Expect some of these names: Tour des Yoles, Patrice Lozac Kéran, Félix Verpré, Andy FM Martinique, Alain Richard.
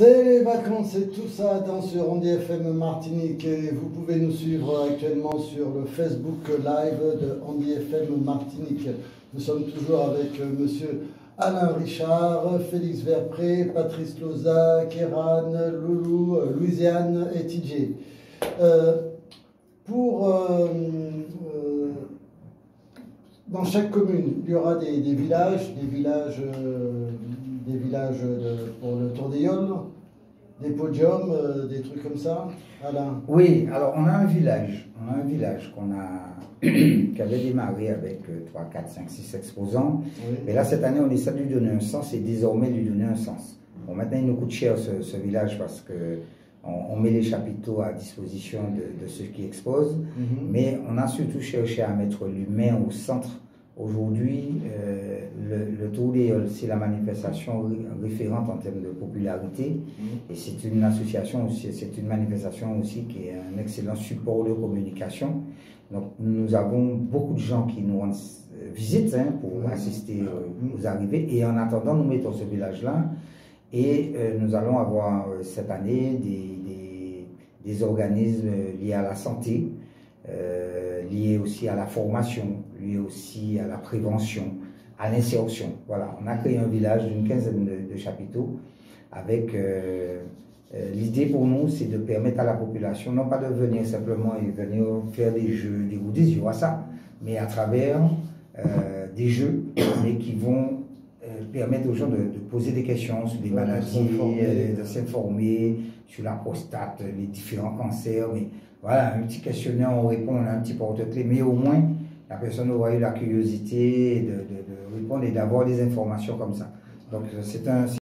C'est les vacances, c'est tout ça dans ce Andy FM Martinique et vous pouvez nous suivre actuellement sur le Facebook Live de Andy FM Martinique. Nous sommes toujours avec monsieur Alain Richard, Félix Verpré, Patrice Lozac, Kéran, Loulou, Louisiane et TJ. Dans chaque commune, il y aura des villages pour le Tour des Yoles, des podiums, des trucs comme ça, Alain. Oui, alors on a un village, qui avait démarré avec 3, 4, 5, 6 exposants. Oui. Et là, cette année, on essaie de lui donner un sens et désormais lui donner un sens. Bon, maintenant, il nous coûte cher ce village parce que on met les chapiteaux à disposition de ceux qui exposent. Mm-hmm. Mais on a surtout cherché à mettre l'humain au centre. Aujourd'hui, le Tour des Yoles, c'est la manifestation référente en termes de popularité. Mmh. Et c'est une association aussi, c'est une manifestation aussi qui est un excellent support de communication. Donc, nous avons beaucoup de gens qui nous rendent visite pour assister aux arrivées. Et en attendant, nous mettons ce village-là. Et nous allons avoir cette année des organismes liés à la santé. Lié aussi à la formation, lié aussi à la prévention, à l'insertion. Voilà, on a créé un village d'une quinzaine de chapiteaux avec l'idée pour nous, c'est de permettre à la population, non pas de venir simplement et venir faire des jeux, des goodies, à ça, mais à travers des jeux, mais qui vont permettre aux gens de poser des questions sur des maladies, de s'informer sur la prostate, les différents cancers. Mais voilà, un petit questionnaire, on répond, on a un petit porte-clés, mais au moins, la personne aura eu la curiosité de répondre et d'avoir des informations comme ça. Donc, c'est un...